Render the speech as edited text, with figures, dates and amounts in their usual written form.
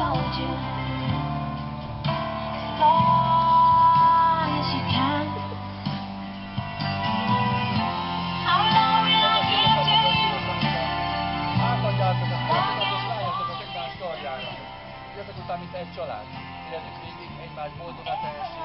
Ezek után, mint egy család, életük végig egymás boldogát teljesít.